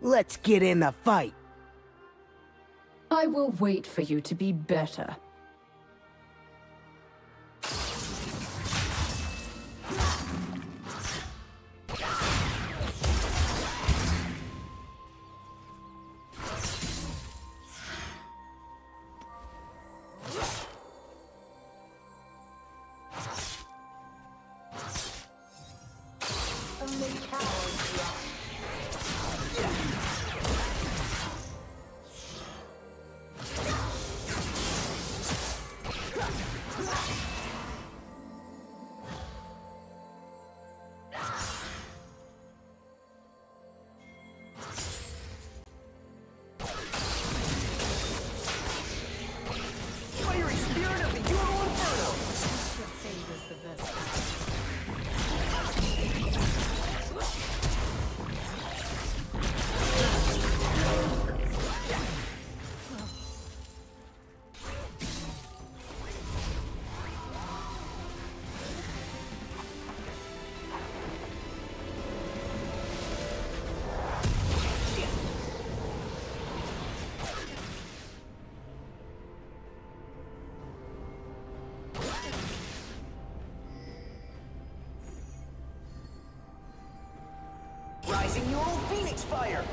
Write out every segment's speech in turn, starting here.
Let's get in the fight. I will wait for you to be better. Your old Phoenix Fire!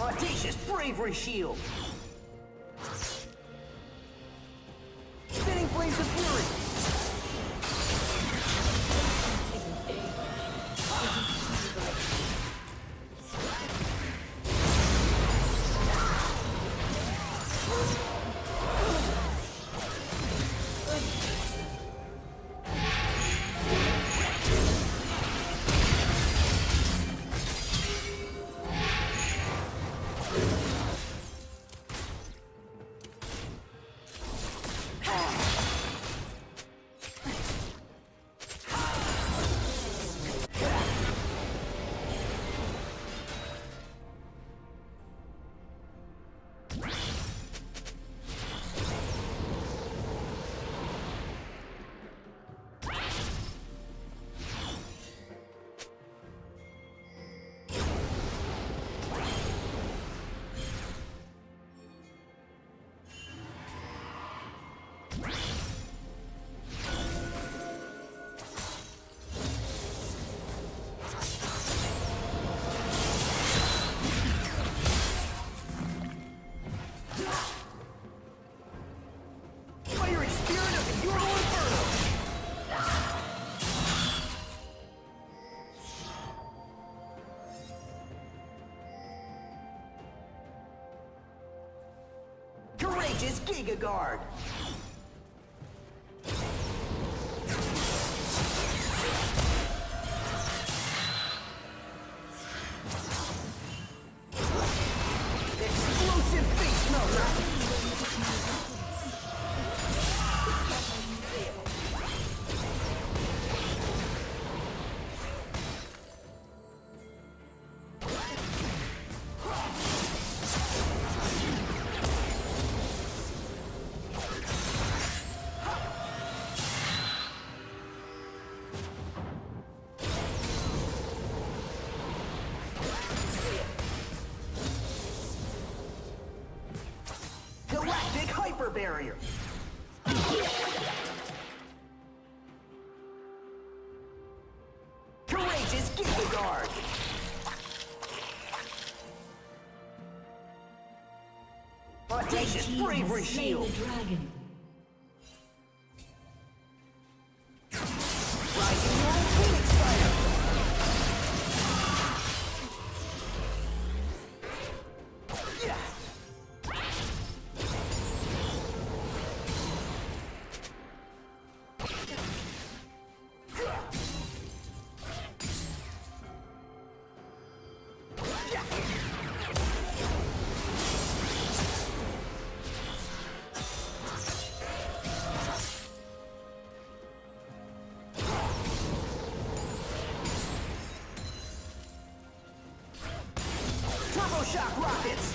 Audacious Bravery Shield! Spinning Blades of Fury! Is GigaGuard. Galactic Hyper Barrier. Courageous GigaGuard. Audacious Bravery Shield. Dragon. Rising Phoenix Fire. Turbo Shock Rockets!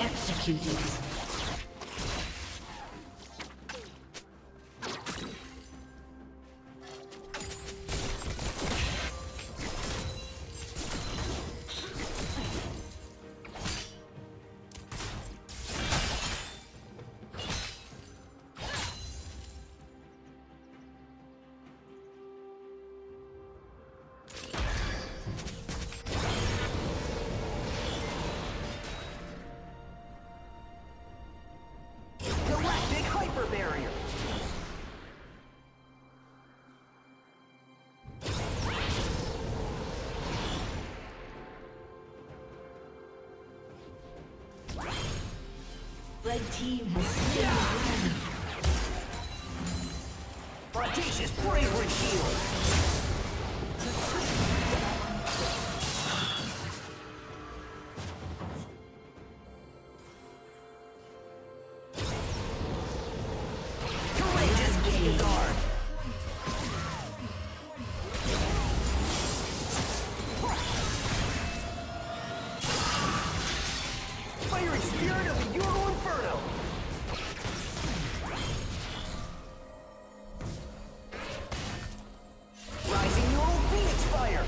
Executed. Red team has slain. Audacious Bravery Shield. spirit of the Ural Inferno! Rising Ural Phoenix Fire!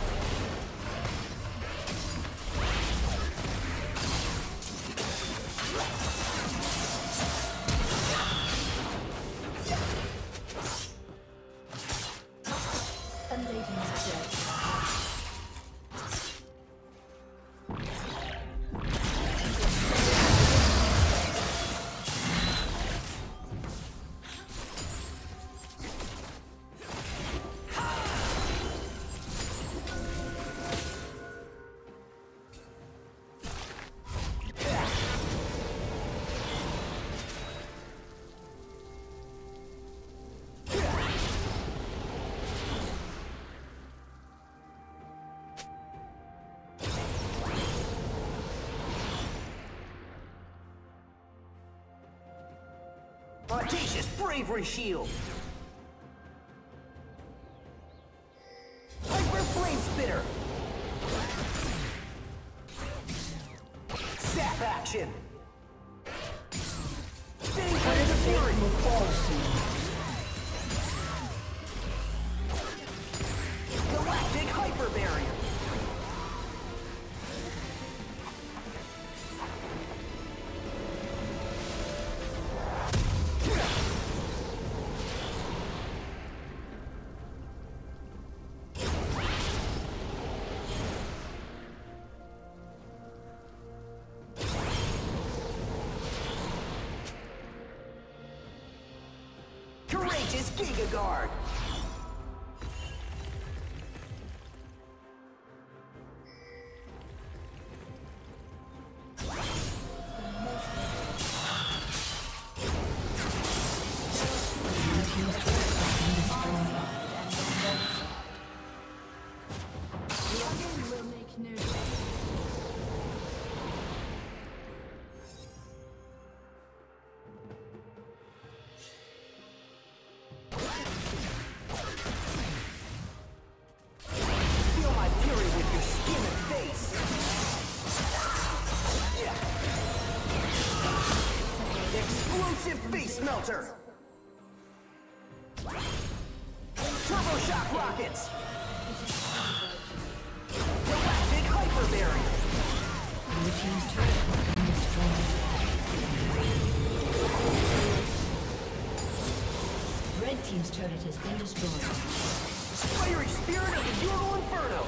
Audacious Bravery Shield! Hyper Flame Spitter! Zap action! Stay with the fury will fall soon! Galactic Hyper Barrier! Is GigaGuard. Face melter! Turbo Shock Rockets! Galactic Hyper Barrier! Red Team's turret has been destroyed. Fiery Spirit of the Ural Inferno!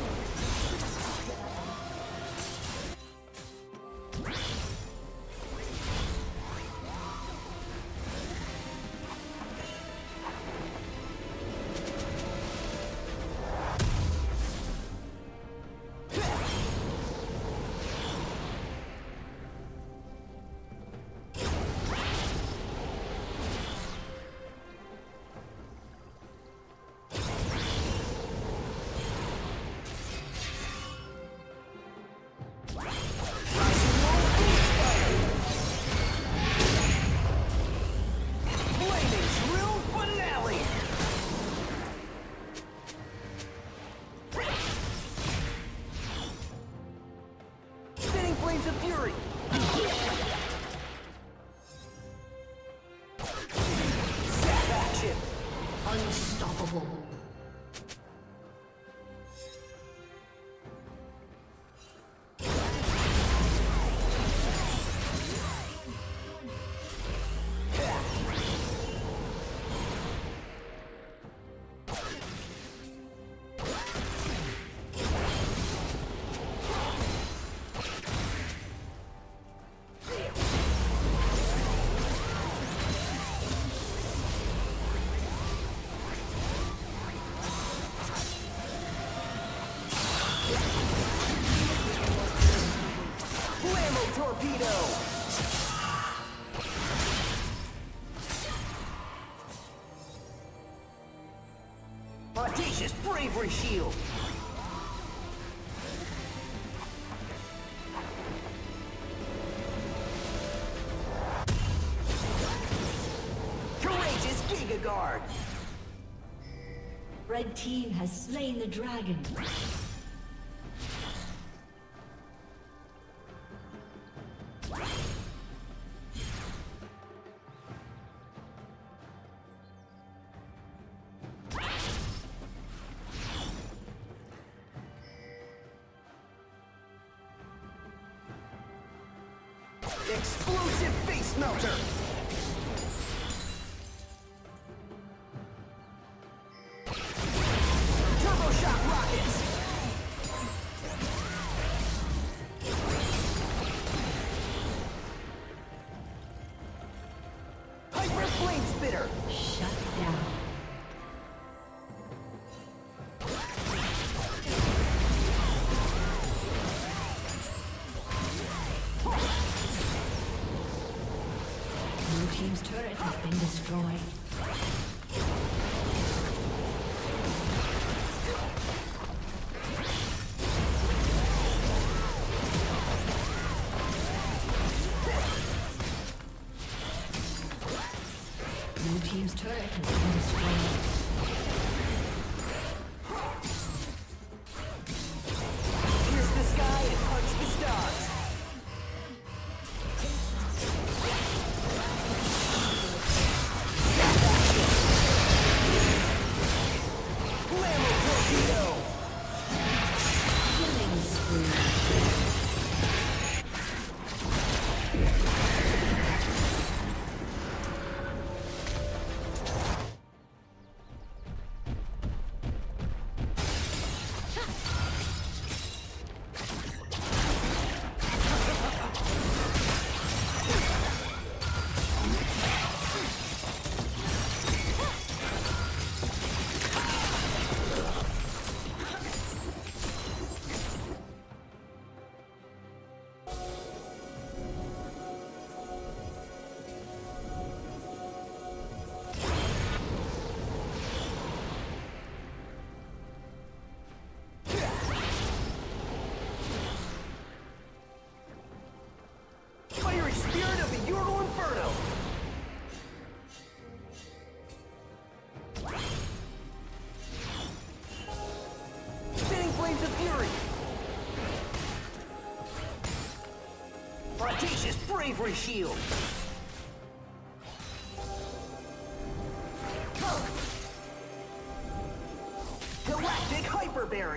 Audacious Bravery Shield! Courageous GigaGuard! Red Team has slain the dragon. Explosive face melter! Turbo Shock Rockets! Hyper Flame Spitter! Shut down. Team's turret has been destroyed. Audacious Bravery Shield! Galactic Hyper Barrier!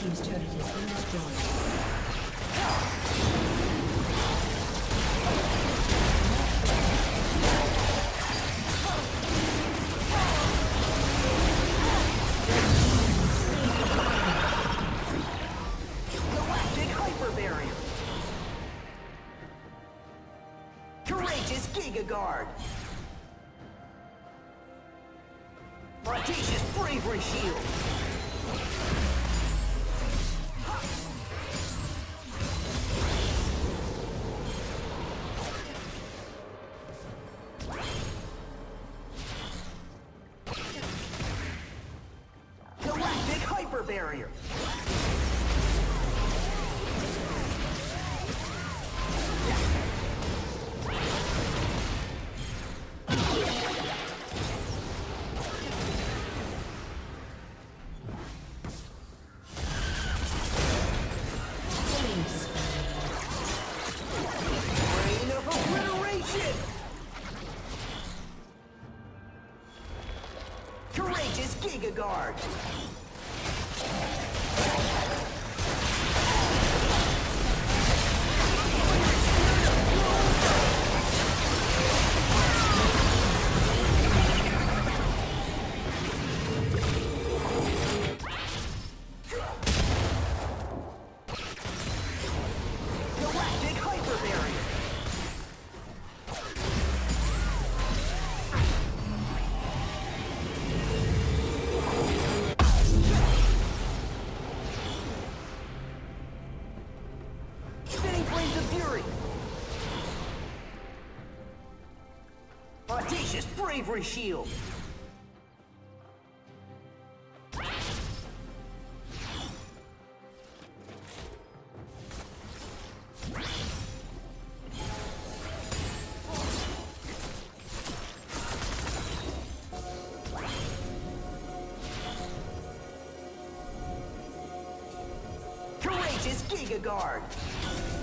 Team's turret has been destroyed. Galactic Hyper Barrier. Courageous GigaGuard. Audacious Bravery Shield. Galactic Hyper Barrier. Courageous GigaGuard. Galactic Hyper Barrier. Audacious Bravery Shield. Courageous GigaGuard.